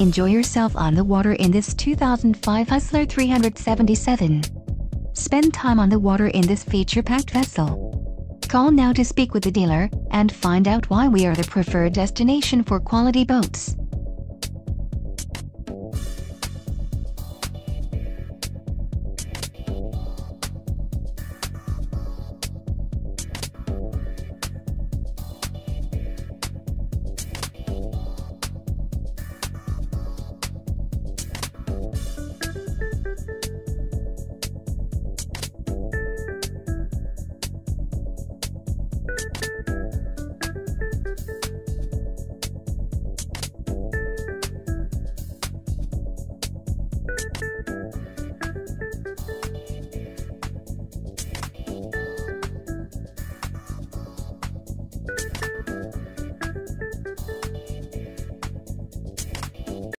Enjoy yourself on the water in this 2005 Hustler 377. Spend time on the water in this feature-packed vessel. Call now to speak with the dealer and find out why we are the preferred destination for quality boats.